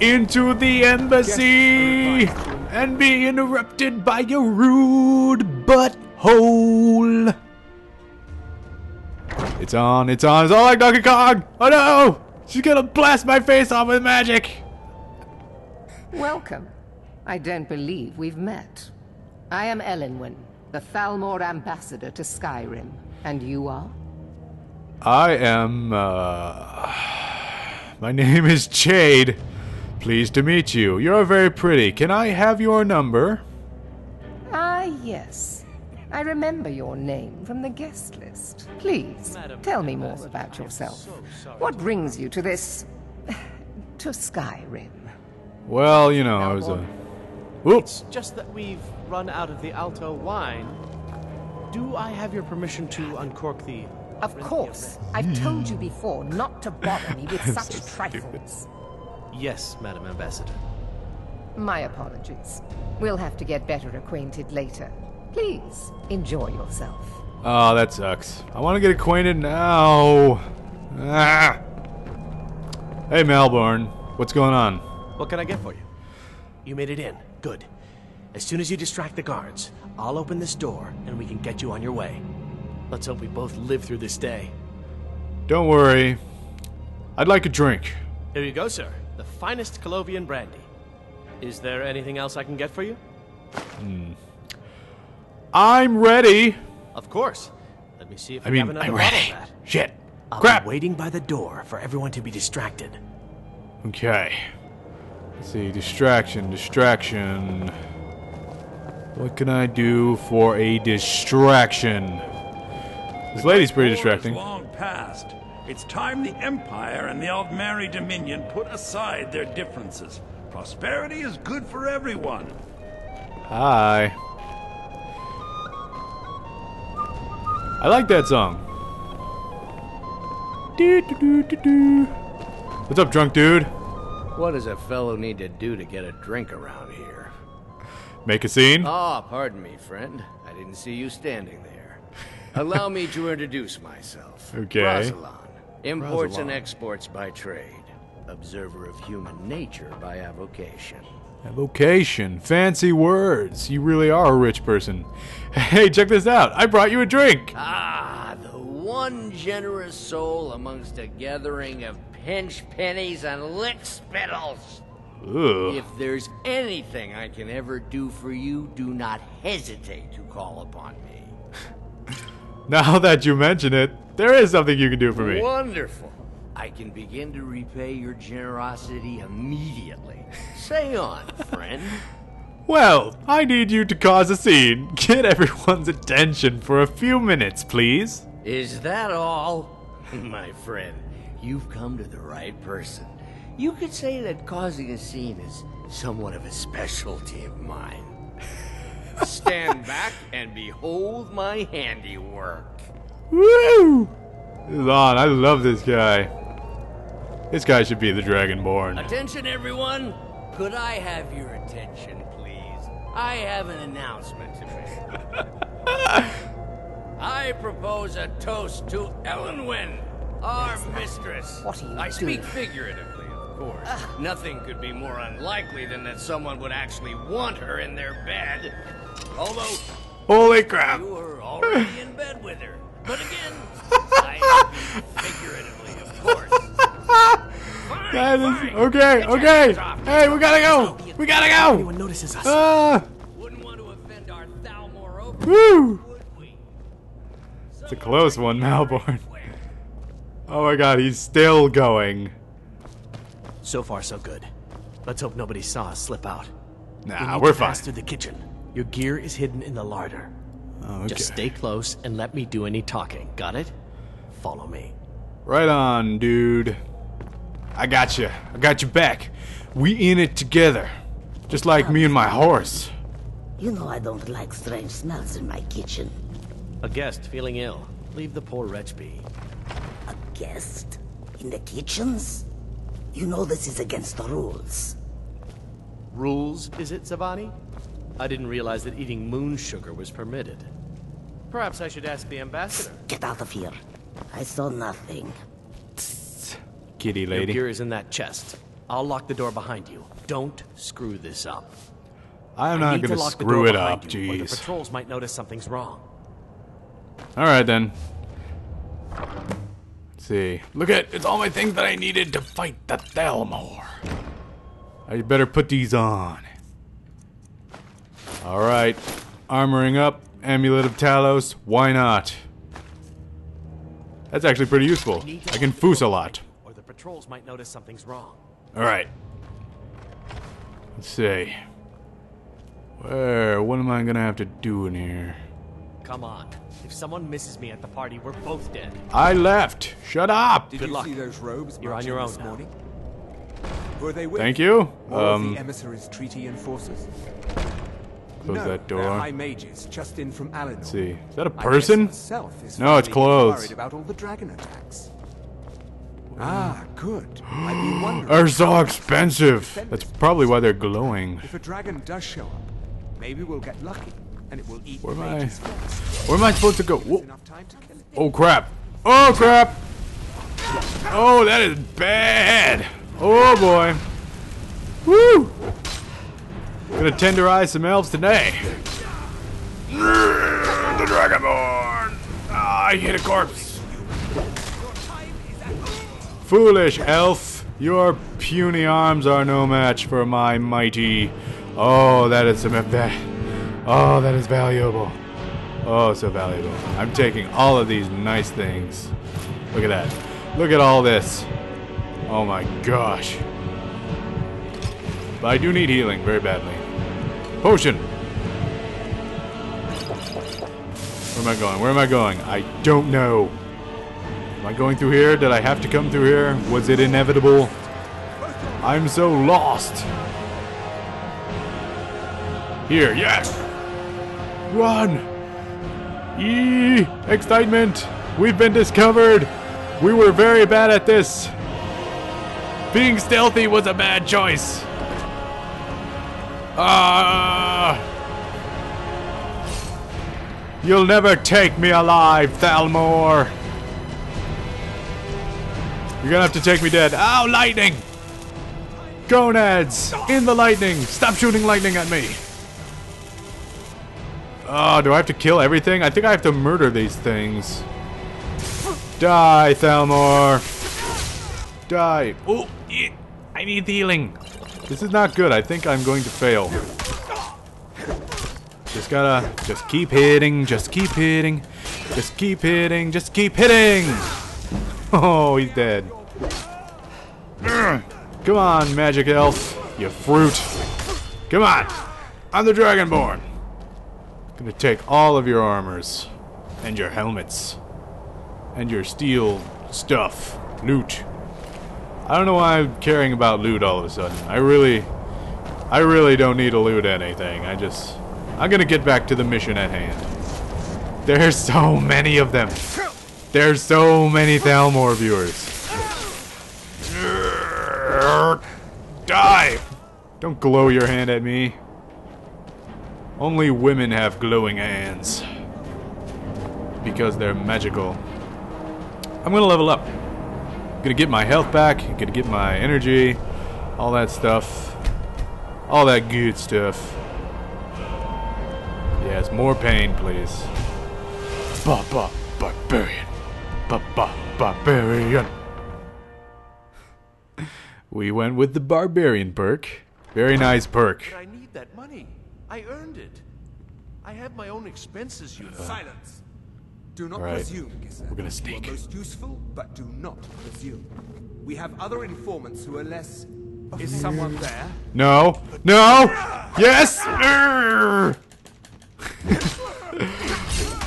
into the embassy and be interrupted by your rude butthole. It's on, it's on, it's all like Donkey Kong! Oh no! She's gonna blast my face off with magic! Welcome. I don't believe we've met. I am Elenwen, the Thalmor ambassador to Skyrim. And you are? I am, my name is Jade. Pleased to meet you. You're very pretty. Can I have your number? Ah, yes. I remember your name from the guest list. Please, Madam, tell me more about yourself. So what brings you to this... to Skyrim? Well, you know, It's just that we've run out of the Alto wine. Do I have your permission to uncork the... Of course. I've told you before not to bother me with such trifles. Yes, Madam Ambassador. My apologies. We'll have to get better acquainted later. Please, enjoy yourself. Oh, that sucks. I want to get acquainted now. Ah. Hey, Malborn. What's going on? What can I get for you? You made it in. Good. As soon as you distract the guards, I'll open this door and we can get you on your way. Let's hope we both live through this day. Don't worry. I'd like a drink. Here you go, sir. The finest Colovian brandy. Is there anything else I can get for you? I'm ready. Of course. Let me see if I have another bottle of that. Shit. Crap. Waiting by the door for everyone to be distracted. Okay. Let's see. Distraction. Distraction. What can I do for a distraction? This lady's pretty distracting. The long past. It's time the Empire and the Aldmeri Dominion put aside their differences. Prosperity is good for everyone. Hi. I like that song. What's up, drunk dude? What does a fellow need to do to get a drink around here? Make a scene? Ah, pardon me, friend. I didn't see you standing there. Allow me to introduce myself. Okay. Razelan, imports and exports by trade. Observer of human nature by avocation. Avocation. Fancy words. You really are a rich person. Hey, check this out. I brought you a drink. Ah, the one generous soul amongst a gathering of pinch pennies and lick spittles. Ooh. If there's anything I can ever do for you, do not hesitate to call upon me. Now that you mention it, there is something you can do for me. Wonderful. I can begin to repay your generosity immediately. Say on, friend. Well, I need you to cause a scene. Get everyone's attention for a few minutes, please. Is that all? My friend, you've come to the right person. You could say that causing a scene is somewhat of a specialty of mine. Stand back and behold my handiwork. Woo! This is on. I love this guy. This guy should be the Dragonborn. Attention, everyone! Could I have your attention, please? I have an announcement to make. I propose a toast to Elenwen, our mistress. What are you doing? I speak figuratively, of course. Nothing could be more unlikely than that someone would actually want her in their bed. Although, holy crap! You are already in bed with her. But again, I speak figuratively, of course. That is, okay. Hey, we gotta go. We gotta go. Everyone notices us. Wouldn't want to offend our Thalmor over. Woo! It's a close one, Malborn. Oh my God, he's still going. So far, so good. Let's hope nobody saw us slip out. Nah, we're fine. Through the kitchen. Your gear is hidden in the larder. Oh, okay. Just stay close and let me do any talking. Got it? Follow me. Right on, dude. I got you. I got your back. We in it together. Just like me and my horse. You know I don't like strange smells in my kitchen. A guest feeling ill. Leave the poor wretch be. A guest? In the kitchens? You know this is against the rules. Rules, is it, Savani? I didn't realize that eating moon sugar was permitted. Perhaps I should ask the ambassador. Get out of here. I saw nothing. Kitty lady. Your gear is in that chest. I'll lock the door behind you. Don't screw this up. I'm not going to screw it up, jeez. Or the patrols might notice something's wrong. All right, then. Let's see. Look at it. It's all my things that I needed to fight the Thalmor. I better put these on. All right. Armoring up. Amulet of Talos. Why not? That's actually pretty useful. I can foos a lot. Or the patrols might notice something's wrong. All right. Let's see. Where? What am I gonna have to do in here? Come on. If someone misses me at the party, we're both dead. I left. Shut up. Did Good you luck. See those robes You're on your own this morning? Were they with Thank you. The emissaries' treaty enforces. Close that door. High mages just in from Alidor. Let's see. Is that a person? No, it's closed. Worried about all the dragon attacks. Ah, good. I've been wondering. They're so expensive. That's probably why they're glowing. If a dragon does show up, maybe we'll get lucky and it will eat the mages. Where am I supposed to go? Whoa. Oh crap. Oh crap. Oh, that is bad. Oh boy. Woo. Gonna tenderize some elves today. The Dragonborn. Ah, I hit a corpse. Foolish elf, your puny arms are no match for my mighty. Oh, that is some Oh, that is valuable. Oh, so valuable. I'm taking all of these nice things. Look at that. Look at all this. Oh my gosh. But I do need healing very badly. Potion. Where am I going? Where am I going? I don't know. Am I going through here? Did I have to come through here? Was it inevitable? I'm so lost. Here, yes. Run. Eee, excitement. We've been discovered. We were very bad at this. Being stealthy was a bad choice. You'll never take me alive, Thalmor. You're gonna have to take me dead. Ow, lightning! Gonads! In the lightning! Stop shooting lightning at me! Oh, do I have to kill everything? I think I have to murder these things. Die, Thalmor! Die! Oh, I need healing! This is not good. I think I'm going to fail. Just gotta... just keep hitting. Just keep hitting. Just keep hitting. Just keep hitting! Oh, he's dead. Come on, magic elf. You fruit. Come on! I'm the Dragonborn. I'm gonna take all of your armors. And your helmets. And your steel stuff. Loot. I don't know why I'm caring about loot all of a sudden. I really don't need to loot anything. I'm gonna get back to the mission at hand. There's so many of them. There's so many Thalmor viewers. Die! Don't glow your hand at me. Only women have glowing hands. Because they're magical. I'm gonna level up. Gonna get my health back, gonna get my energy, all that stuff, all that good stuff. Yes, more pain, please. Ba ba barbarian, ba ba barbarian. We went with the barbarian perk. Very nice perk. I need that money. I earned it. I have my own expenses. You silence. Do not presume, Gissa. We're gonna sneak. You are most useful, but do not presume. We have other informants who are less. Is someone there? No. No. Yes.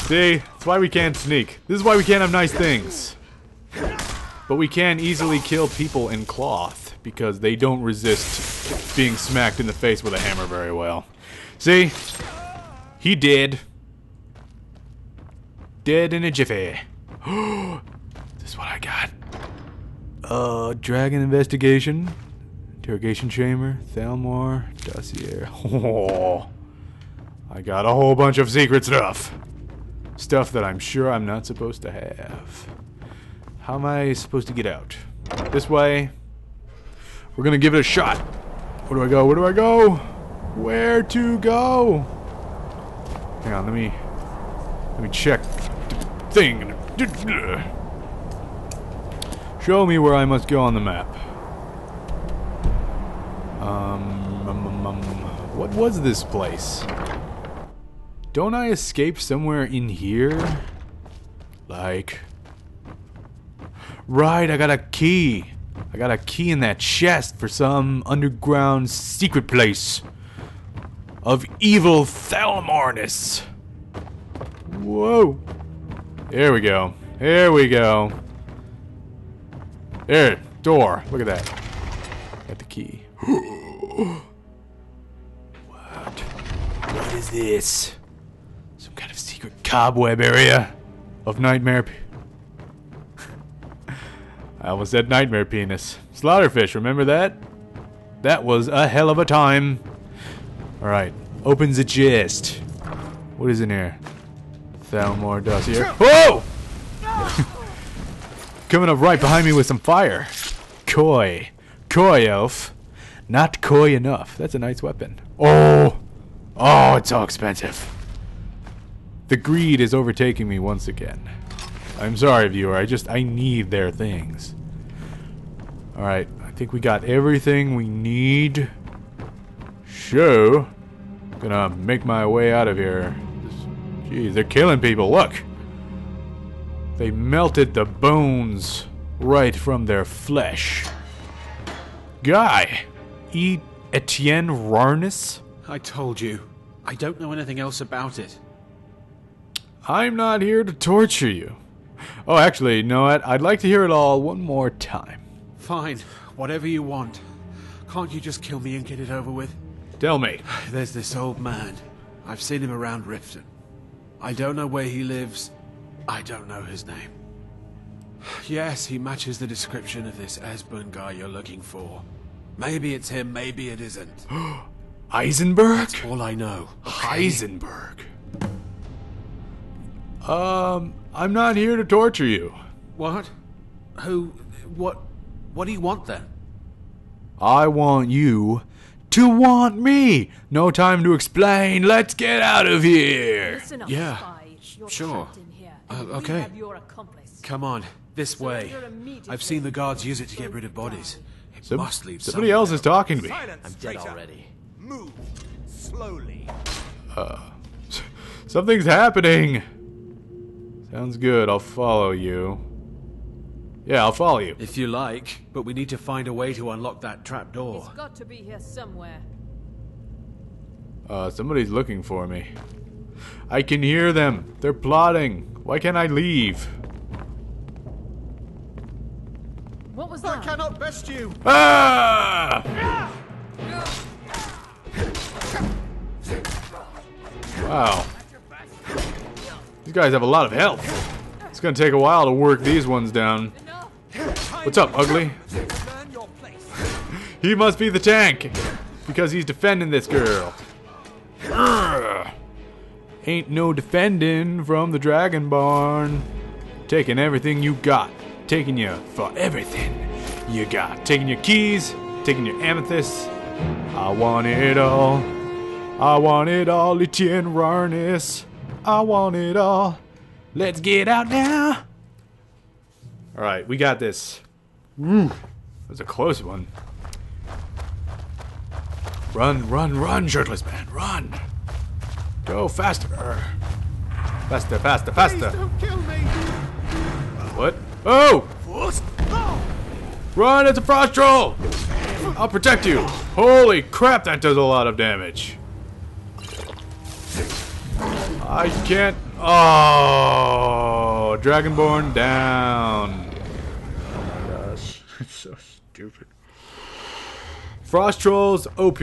See, that's why we can't sneak. This is why we can't have nice things. But we can easily kill people in cloth because they don't resist being smacked in the face with a hammer very well. See, he did. Dead in a jiffy. This is what I got. Dragon investigation, interrogation chamber, Thalmor dossier. Oh, I got a whole bunch of secret stuff. Stuff that I'm sure I'm not supposed to have. How am I supposed to get out? This way. We're gonna give it a shot. Where do I go? Where do I go? Where to go? Hang on, let me check the thing. Show me where I must go on the map. What was this place? Don't I escape somewhere in here? Like... Right, I got a key. I got a key in that chest for some underground secret place of evil Thalmornus. Whoa. There we go. Here we go. There, door. Look at that. Got the key. What? What is this? Some kind of secret cobweb area of nightmare. I almost said nightmare penis. Slaughterfish, remember that? That was a hell of a time. Alright, opens the chest. What is in here? Thalmor dossier. Whoa! Coming up right behind me with some fire. Koi. Koi elf. Not koi enough. That's a nice weapon. Oh! Oh, it's so expensive. The greed is overtaking me once again. I'm sorry, viewer. I need their things. Alright, I think we got everything we need. So, I'm gonna make my way out of here. Jeez, they're killing people. Look! They melted the bones right from their flesh. Guy! Etienne Rarnus? I told you. I don't know anything else about it. I'm not here to torture you. Oh, actually, no, I'd like to hear it all one more time. Fine, whatever you want. Can't you just kill me and get it over with? Tell me. There's this old man. I've seen him around Riften. I don't know where he lives. I don't know his name. Yes, he matches the description of this Esbern guy you're looking for. Maybe it's him, maybe it isn't. Heisenberg? That's all I know. Okay. Heisenberg. I'm not here to torture you. What? Who? What do you want then? I want you to want me. No time to explain. Let's get out of here. Listen up, yeah. Spy. You're sure. Here. Okay. Your come on, this so way. I've seen the guards use it to get rid of bodies. It must leave somebody else is talking to me. Silence, I'm dead already. Move slowly. Something's happening. Sounds good, I'll follow you. Yeah, I'll follow you. If you like, but we need to find a way to unlock that trapdoor. It's got to be here somewhere. Somebody's looking for me. I can hear them. They're plotting. Why can't I leave? What was that? I cannot best you! Ah! Wow. These guys have a lot of health. It's gonna take a while to work these ones down. What's up, ugly? He must be the tank because he's defending this girl. Ain't no defending from the Dragonborn. Taking everything you got. Taking you for everything you got. Taking your keys. Taking your amethyst. I want it all. I want it all, Etienne Rarnus. I want it all. Let's get out now. Alright, we got this. That was a close one. Run, run, run, shirtless man, run. Go faster. Faster, faster, faster. Please don't kill me. What? Oh! Run, it's a Frostroll! I'll protect you. Holy crap, that does a lot of damage. I can't. Oh, Dragonborn down. Oh my gosh, it's so stupid. Frostroll's OP.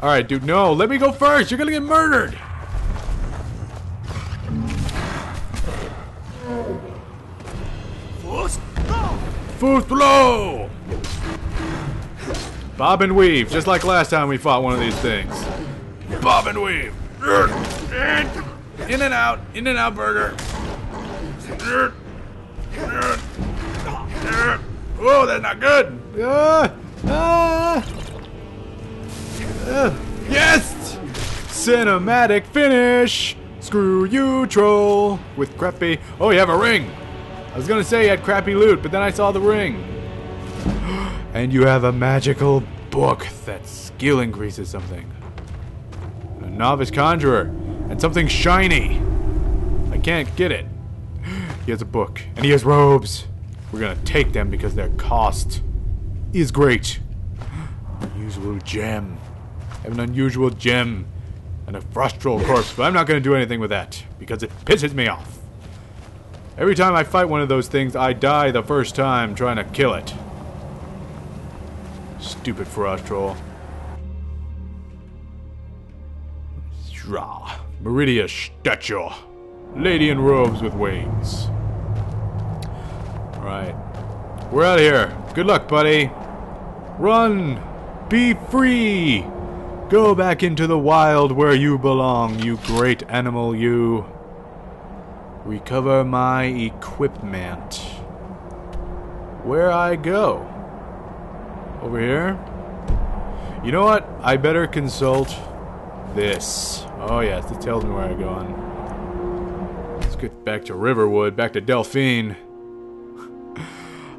All right, dude. No, let me go first. You're gonna get murdered. First blow. Bob and weave, just like last time we fought one of these things. Bob and weave. In and out burger. Oh, that's not good. Yes! Cinematic finish! Screw you, troll! With crappy... Oh, you have a ring! I was gonna say you had crappy loot, but then I saw the ring. And you have a magical book that skill increases something. A novice conjurer. And something shiny. I can't get it. He has a book. And he has robes. We're gonna take them because their cost is great. Unusual gem. I have an unusual gem. And a Frostroll corpse. But I'm not gonna do anything with that. Because it pisses me off. Every time I fight one of those things, I die the first time trying to kill it. Stupid Frostroll. Draw. Meridia statue. Lady in robes with wings. Alright. We're out of here. Good luck, buddy. Run. Be free. Go back into the wild where you belong, you great animal, you. Recover my equipment. Where I go? Over here? You know what? I better consult this. Oh yes, it tells me where I go on. Let's get back to Riverwood, back to Delphine.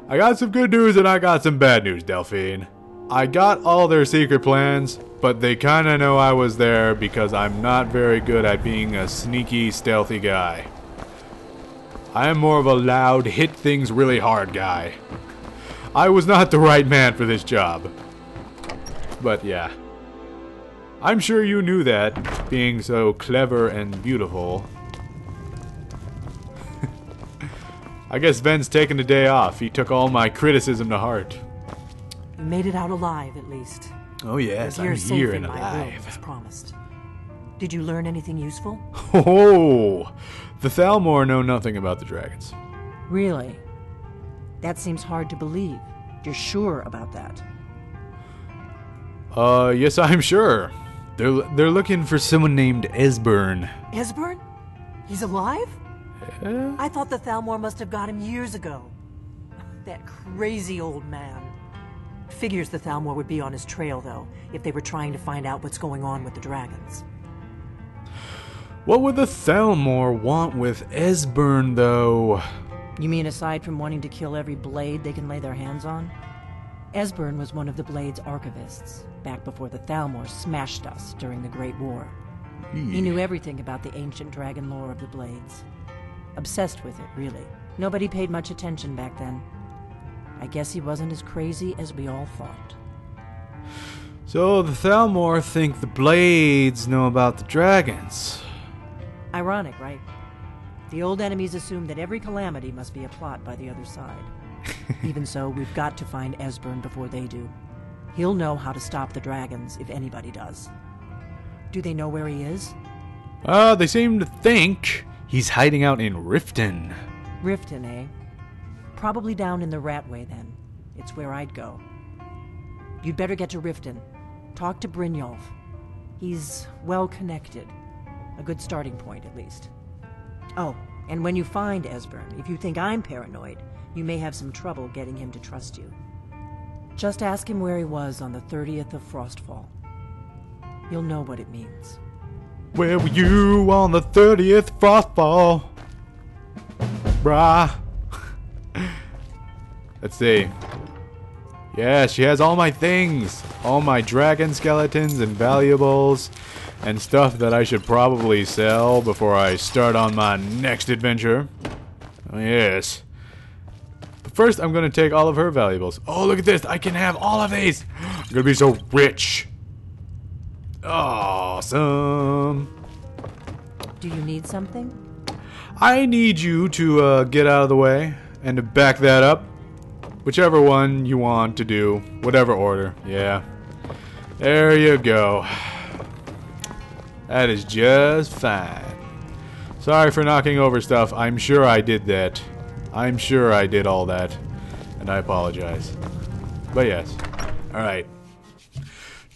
I got some good news and I got some bad news, Delphine. I got all their secret plans, but they kinda know I was there because I'm not very good at being a sneaky, stealthy guy. I am more of a loud, hit things really hard guy. I was not the right man for this job. But yeah. I'm sure you knew that, being so clever and beautiful. I guess Ven's taking the day off. He took all my criticism to heart. You made it out alive, at least. Oh yes, I'm here and alive. As promised. Did you learn anything useful? Oh, the Thalmor know nothing about the dragons. Really? That seems hard to believe. You're sure about that? Yes, I'm sure. They're looking for someone named Esbern. Esbern? He's alive? Yeah. I thought the Thalmor must have got him years ago. That crazy old man. Figures the Thalmor would be on his trail, though, if they were trying to find out what's going on with the dragons. What would the Thalmor want with Esbern, though? You mean aside from wanting to kill every blade they can lay their hands on? Esbern was one of the Blades' archivists, back before the Thalmor smashed us during the Great War. Yeah. He knew everything about the ancient dragon lore of the Blades. Obsessed with it, really. Nobody paid much attention back then. I guess he wasn't as crazy as we all thought. So the Thalmor think the Blades know about the dragons. Ironic, right? The old enemies assume that every calamity must be a plot by the other side. Even so, we've got to find Esbern before they do. He'll know how to stop the dragons, if anybody does. Do they know where he is? They seem to think he's hiding out in Riften. Riften, eh? Probably down in the Ratway, then. It's where I'd go. You'd better get to Riften. Talk to Brynjolf. He's well-connected. A good starting point, at least. Oh, and when you find Esbern, if you think I'm paranoid, you may have some trouble getting him to trust you. Just ask him where he was on the 30th of Frostfall. You'll know what it means. Where were you on the 30th Frostfall? Brah. Let's see. Yeah, she has all my things. All my dragon skeletons and valuables. And stuff that I should probably sell before I start on my next adventure. Oh, yes. But first, I'm going to take all of her valuables. Oh, look at this. I can have all of these. I'm going to be so rich. Awesome. Do you need something? I need you to get out of the way and to back that up. Whichever one you want to do. Whatever order. Yeah. There you go. That is just fine. Sorry for knocking over stuff. I'm sure I did that. I'm sure I did all that. And I apologize. But yes. Alright.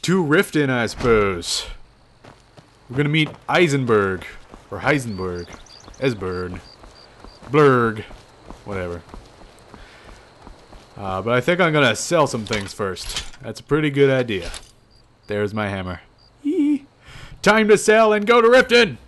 To Riften, I suppose. We're gonna meet Eisenberg. Or Heisenberg. Esbern. Blurg. Whatever. But I think I'm gonna sell some things first. That's a pretty good idea. There's my hammer. Time to sell and go to Riften!